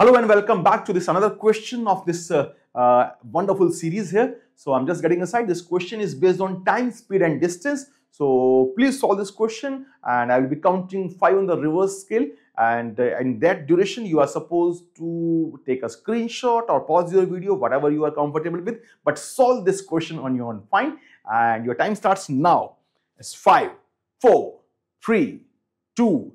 Hello and welcome back to this another question of this wonderful series here. So I'm just getting aside, this question is based on time, speed and distance. So please solve this question and I will be counting 5 on the reverse scale, and in that duration you are supposed to take a screenshot or pause your video, whatever you are comfortable with, but solve this question on your own. Fine, and your time starts now. It's 5, 4, 3, 2,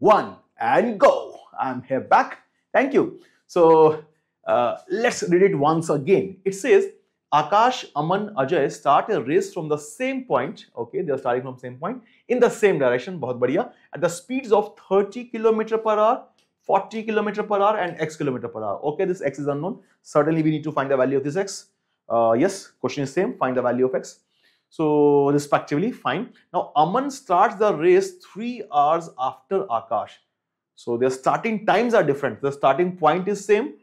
1 and go. I'm here back. Thank you. So let's read it once again. It says Akash, Aman, Ajay start a race from the same point. Okay, they are starting from same point in the same direction. Bahut badhiya. At the speeds of 30 km/h, 40 km/h, and x km/h. Okay, this x is unknown. Certainly, we need to find the value of this x. Yes, question is same. Find the value of x. So respectively, fine. Now Aman starts the race 3 hours after Akash. So their starting times are different. The starting point is same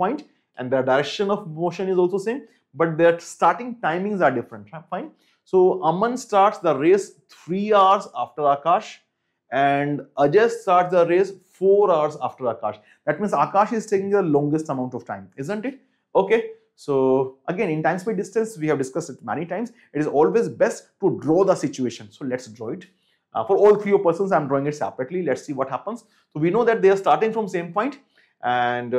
point, and their direction of motion is also same, but their starting timings are different. Fine. So Aman starts the race 3 hours after Akash, and Ajay starts the race 4 hours after Akash. That means Akash is taking the longest amount of time, isn't it? Okay. So again, in time, speed, distance, we have discussed it many times. It is always best to draw the situation. So let's draw it. For all three persons, I'm drawing it separately. Let's see what happens. So we know that they are starting from same point, and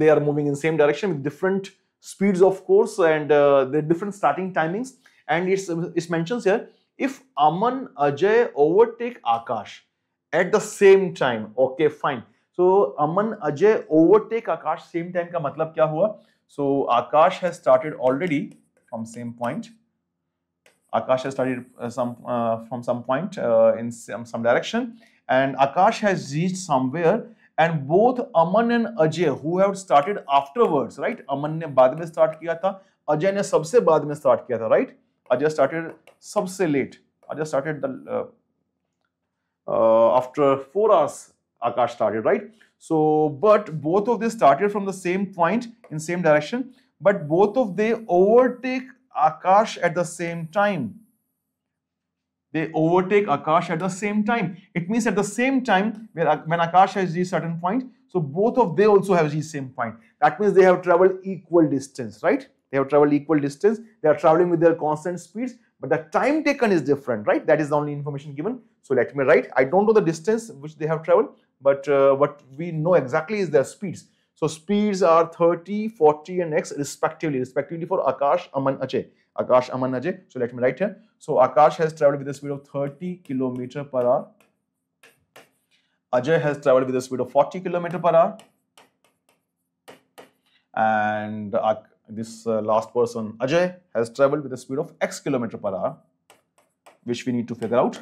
they are moving in same direction with different speeds, of course, and the different starting timings. And it mentions here, if Aman, Ajay overtake Akash at the same time. Okay, fine. So Aman, Ajay overtake Akash same time ka matlab kya hua? So Akash has started already from same point. Akash has started from some point in some direction, and Akash has reached somewhere, and both Aman and Ajay, who have started afterwards, right? Aman ne baad mein start kiya tha, Ajay ne sabse baad mein start kiya tha, right? Ajay started sabse late. Ajay started after 4 hours. Akash started, right? So, but both of them started from the same point in same direction, but both of they overtake Akash at the same time. They overtake Akash at the same time. It means at the same time when Akash has reached certain point, so both of they also have reached same point. That means they have traveled equal distance, right? They have traveled equal distance. They are traveling with their constant speeds, but the time taken is different, right? That is the only information given. So let me write. I don't know the distance which they have traveled, but what we know exactly is their speeds. So speeds are 30, 40 and x respectively for Akash, Aman, Ajay. Akash, Aman, Ajay. So let me write here. So Akash has traveled with a speed of 30 km/h. Ajay has traveled with a speed of 40 km/h. And this last person, Ajay, has traveled with a speed of x km/h, which we need to figure out.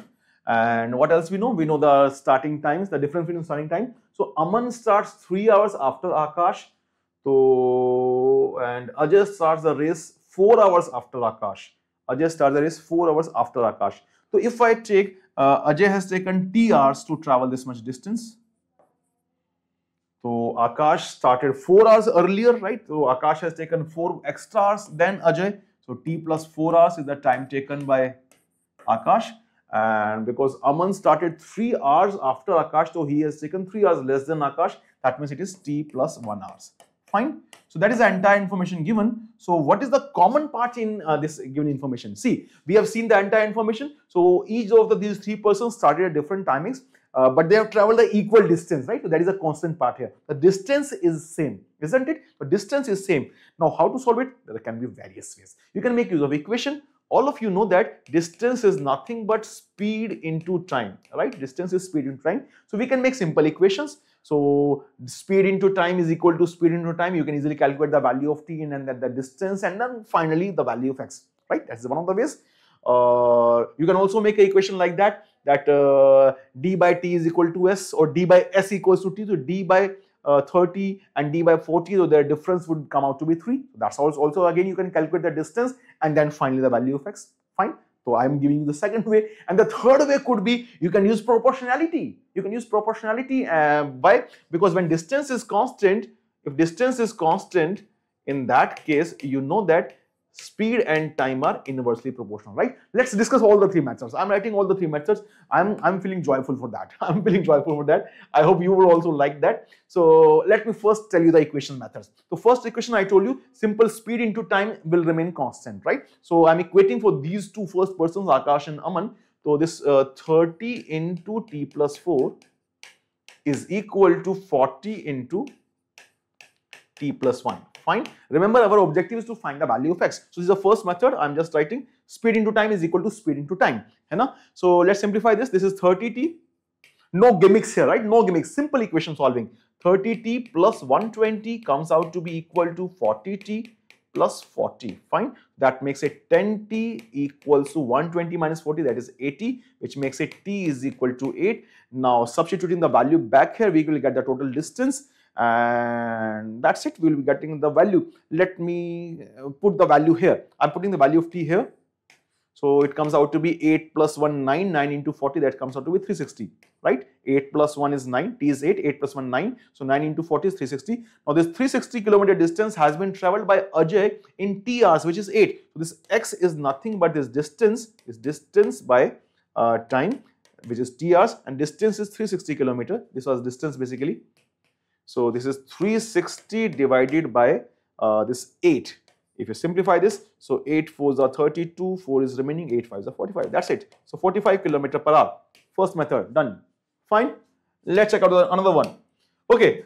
And what else we know? We know the starting times, the difference between starting time. So Aman starts 3 hours after Akash, and Ajay starts the race 4 hours after Akash. Ajay starts the race 4 hours after Akash. So if I take, Ajay has taken t hours to travel this much distance. So Akash started 4 hours earlier, right? So Akash has taken 4 extra hours than Ajay. So t plus 4 hours is the time taken by Akash. And because Aman started 3 hours after Akash, so he has taken 3 hours less than Akash. That means it is t plus 1 hours. Fine. So that is the entire information given. So what is the common part in this given information? See, we have seen the entire information. So each of these three persons started at different timings, but they have traveled the equal distance, right? So that is a constant part here. The distance is same, isn't it? The distance is same. Now how to solve it? There can be various ways. You can make use of equation. All of you know that distance is nothing but speed into time, right? Distance is speed into time. So we can make simple equations. So speed into time is equal to speed into time. You can easily calculate the value of t and then the distance, and then finally the value of x, right? That's one of the ways. You can also make an equation like that, that d by t is equal to s, or d by s equals to t. So d by 30 and d by 40, so their difference would come out to be 3. That's also again you can calculate the distance and then finally the value of x. Fine. So I'm giving you the second way, and the third way could be you can use proportionality. You can use proportionality because when distance is constant, if distance is constant, in that case you know that speed and time are inversely proportional, right? Let's discuss all the three methods. I'm writing all the three methods. I'm feeling joyful for that. I'm feeling joyful for that. I hope you will also like that. So let me first tell you the equation methods. The first equation I told you, simple speed into time will remain constant, right? So I'm equating for these two first persons, Akash and Aman. So this 30 into t plus 4 is equal to 40 into t plus 1. Fine. Remember, our objective is to find the value of x. So this is the first method. I'm just writing speed into time is equal to speed into time. So let's simplify this. This is 30t. No gimmicks here, right? No gimmicks. Simple equation solving. 30t plus 120 comes out to be equal to 40t plus 40. Fine. That makes it 10t equals to 120 minus 40. That is 80, which makes it t is equal to 8. Now substituting the value back here, we will get the total distance. And that's it, we'll be getting the value. Let me put the value here. I'm putting the value of t here. So it comes out to be 8 plus 1, 9, 9 into 40, that comes out to be 360, right? 8 plus 1 is 9, t is 8, 8 plus 1, 9. So 9 into 40 is 360. Now this 360-kilometer distance has been traveled by Ajay in t hours, which is 8. So this x is nothing but this distance, by time, which is t hours, and distance is 360 kilometer. This was distance basically. So this is 360 divided by this 8. If you simplify this, so 8 4s are 32, 4 is remaining, 8 5s are 45. That's it. So 45 kilometer per hour. First method done. Fine. Let's check out another one. Okay.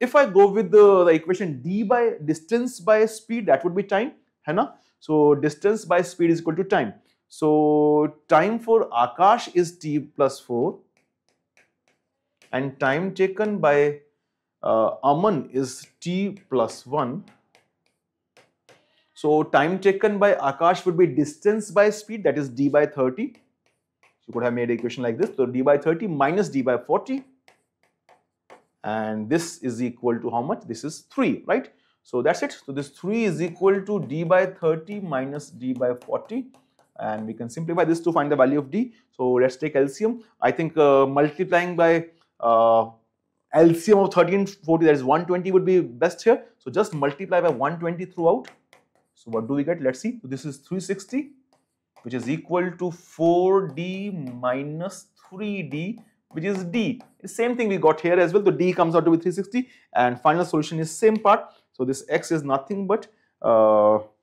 If I go with the equation d by distance by speed, that would be time, Hannah. So distance by speed is equal to time. So time for Akash is t plus 4, and time taken by Aman is t plus 1. So time taken by Akash would be distance by speed, that is d by 30. You could have made an equation like this. So d by 30 minus d by 40. And this is equal to how much? This is 3, right? So that's it. So this 3 is equal to d by 30 minus d by 40. And we can simplify this to find the value of d. So let's take LCM. I think multiplying by LCM of 30 and 40, that is 120, would be best here. So just multiply by 120 throughout. So what do we get? Let's see. So this is 360, which is equal to 4d minus 3d, which is d. The same thing we got here as well. So d comes out to be 360, and final solution is same part. So this x is nothing but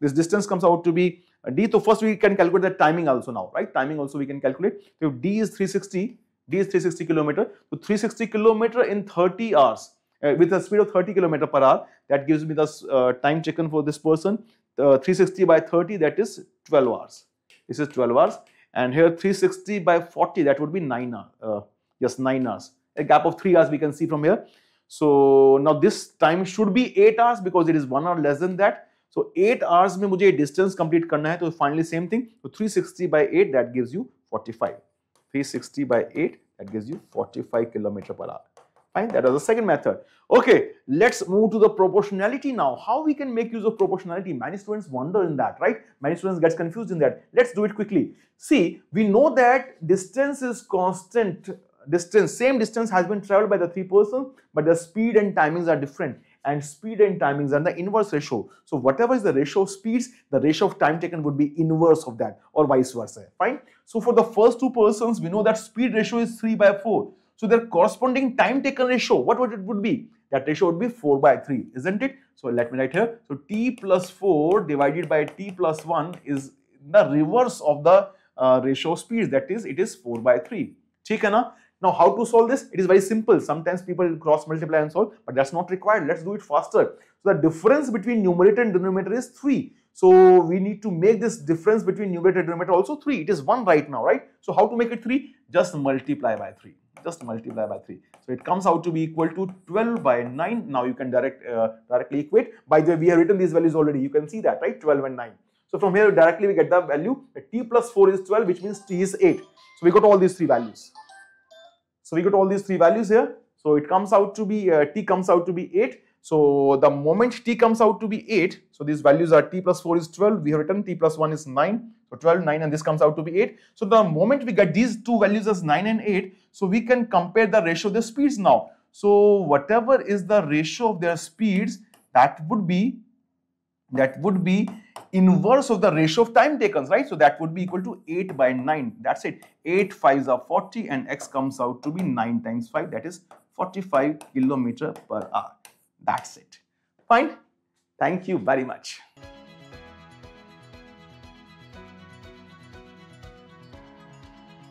this distance comes out to be d. So first we can calculate the timing also now, right? Timing also we can calculate. So if d is 360. D is 360 kilometer. So 360 kilometer in 30 hours with a speed of 30 kilometer per hour. That gives me the time taken for this person. 360 by 30, that is 12 hours. This is 12 hours. And here 360 by 40, that would be 9 hours. Yes, 9 hours. A gap of 3 hours we can see from here. So now this time should be 8 hours because it is 1 hour less than that. So 8 hours mein mujhe distance complete karna hai. So finally same thing. So 360 by 8, that gives you 45. 360 by 8, that gives you 45 kilometer per hour. Fine, that was the second method. Okay, let's move to the proportionality now. How we can make use of proportionality? Many students wonder in that, right? Many students get confused in that. Let's do it quickly. See, we know that distance is constant. Distance, same distance has been traveled by the three persons, but the speed and timings are different. And speed and timings are the inverse ratio. So whatever is the ratio of speeds, the ratio of time taken would be inverse of that, or vice versa. Fine. So for the first two persons, we know that speed ratio is 3 by 4. So their corresponding time taken ratio, what it would be? That ratio would be 4 by 3, isn't it? So let me write here. So t plus 4 divided by t plus 1 is the reverse of the ratio of speeds. That is, it is 4 by 3. Okay, na? Now, how to solve this? It is very simple. Sometimes people cross multiply and solve, but that's not required. Let's do it faster. So the difference between numerator and denominator is 3. So we need to make this difference between numerator and denominator also 3. It is 1 right now, right? So how to make it 3? Just multiply by 3. Just multiply by 3. So it comes out to be equal to 12 by 9. Now you can directly equate. By the way, we have written these values already. You can see that, right? 12 and 9. So from here, directly we get the value. T plus 4 is 12, which means t is 8. So we got all these three values. So we got all these three values here. So it comes out to be, t comes out to be 8. So the moment t comes out to be 8, so these values are t plus 4 is 12. We have written t plus 1 is 9. So 12, 9, and this comes out to be 8. So the moment we get these two values as 9 and 8, so we can compare the ratio of their speeds now. So whatever is the ratio of their speeds, that would be inverse of the ratio of time taken, right? So that would be equal to 8/9. That's it. 8 5s are 40 and x comes out to be 9 times 5, that is 45 km/h. That's it. Fine. Thank you very much.